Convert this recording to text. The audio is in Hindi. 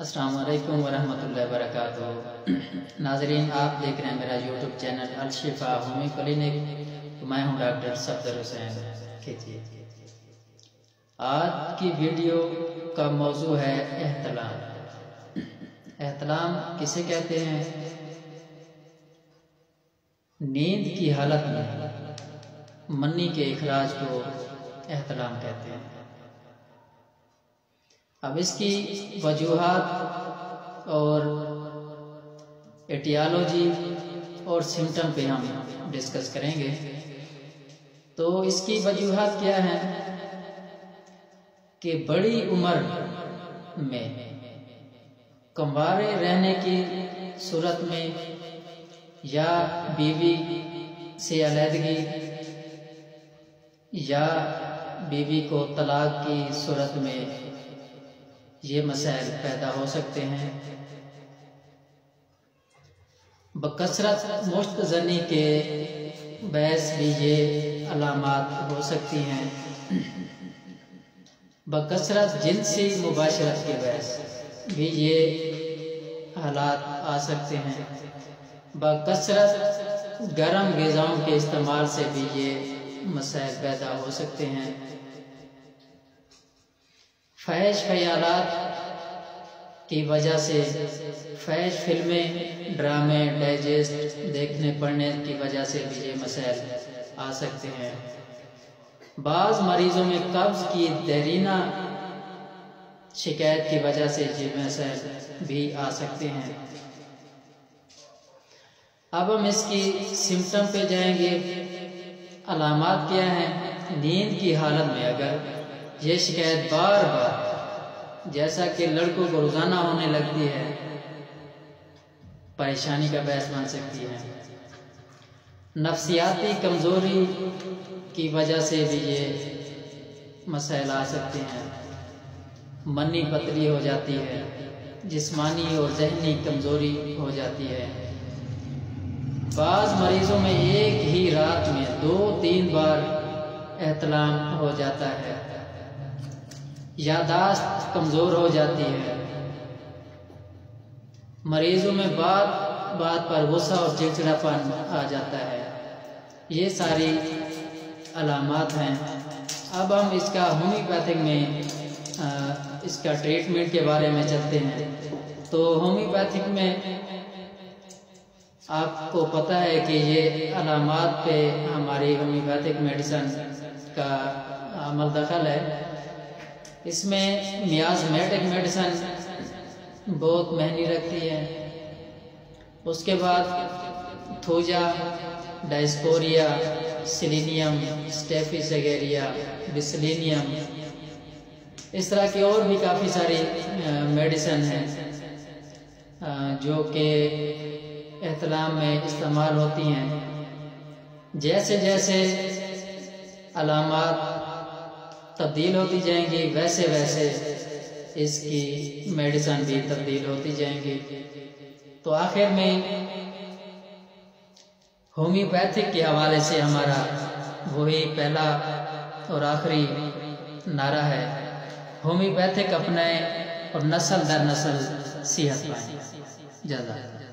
अस्सलाम वालेकुम वरहमतुल्लाहि वबरकातुहू। नाजरीन, आप देख रहे हैं मेरा यूट्यूब चैनल अल शिफा होम्यो क्लिनिक। तो मैं हूं डॉक्टर सफदर हुसैन। आज की वीडियो का मौजू है एहतलाम। एहतलाम किसे कहते हैं? नींद की हालत में मन्नी के इखराज को एहतलाम कहते हैं। अब इसकी वजूहात और एटियालॉजी और सिम्टम पे हम डिस्कस करेंगे। तो इसकी वजूहात क्या है कि बड़ी उम्र में कंवारे रहने की सूरत में या बीवी से अलहदगी या बीवी को तलाक की सूरत में ये मसाइल पैदा हो सकते हैं। बकसरत मुश्त जनी के बहस भी ये अलामात हो सकती हैं। बकसरत जिनसी मुबाशरत के बहस भी ये हालात आ सकते हैं। बकसरत गर्म ग़िज़ाओं के इस्तेमाल से भी ये मसाइल पैदा हो सकते हैं। फहश ख्यालात की वजह से, फहश फिल्में, ड्रामे, डाइजेस्ट देखने पढ़ने की वजह से भी ये मसाइल आ सकते हैं। बाज़ मरीजों में कब्ज़ की देरीना शिकायत की वजह से ये मसाइल भी आ सकते हैं। अब हम इसकी सिम्टम पे जाएंगे। अलामात क्या हैं? नींद की हालत में अगर ये शिकायत बार बार, जैसा कि लड़कों को रोजाना होने लगती है, परेशानी का बहस बन सकती है। नफ्सियाती कमज़ोरी की वजह से भी ये मसाइल आ सकते हैं। मन्नी पतली हो जाती है, जिस्मानी और जहनी कमज़ोरी हो जाती है। बाज़ मरीज़ों में एक ही रात में 2-3 बार एहतलाम हो जाता है। यादाश्त कमज़ोर हो जाती है। मरीजों में बात बात पर गुस्सा और चिड़चिड़ापन आ जाता है। ये सारी अलामात हैं। अब हम इसका होम्योपैथिक में इसका ट्रीटमेंट के बारे में चलते हैं। तो होम्योपैथिक में आपको पता है कि ये अलामात पे हमारी होम्योपैथिक मेडिसिन का अमल दखल है। इसमें न्याजमेटिक मेडिसिन बहुत महंगी रखती है। उसके बाद thuja, dioscorea, selenium, staphysagria, selenium, इस तरह की और भी काफ़ी सारी मेडिसिन हैं जो कि एहतलाम में इस्तेमाल होती हैं। जैसे जैसे अलामात तब्दील होती जाएंगी वैसे वैसे इसकी मेडिसिन भी तब्दील होती जाएंगी। तो आखिर में होम्योपैथिक के हवाले से हमारा वही पहला और आखिरी नारा है, होम्योपैथिक अपनाएं और नस्ल दर नस्ल सेहत पाएं। जज़ाकल्लाह।